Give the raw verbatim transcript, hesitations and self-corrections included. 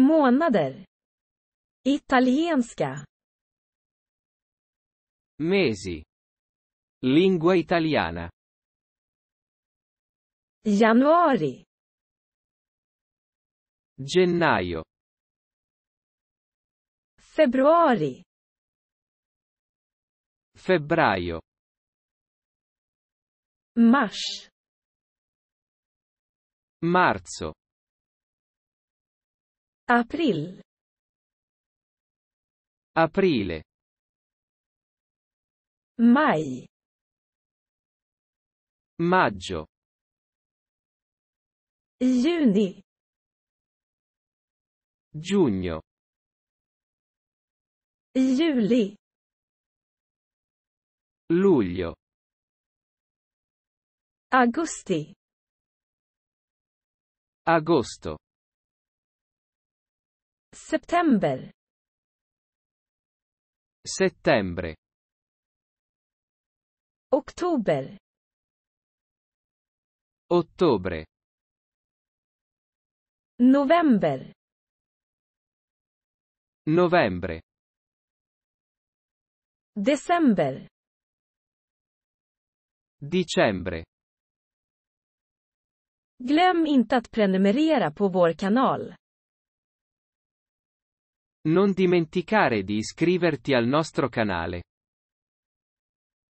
Månader. Italienska. Mesi. Lingua italiana. Januari. Gennaio. Februari. Febbraio. Mars. Marzo. April. Aprile. Mai. Maggio. Juni. Giugno. Juli. Luglio. Agosti. Agosto. September. Settembre. Oktober. Ottobre. November. Novembre. December. Dicembre. Glöm inte att prenumerera på vår kanal. Non dimenticare di iscriverti al nostro canale.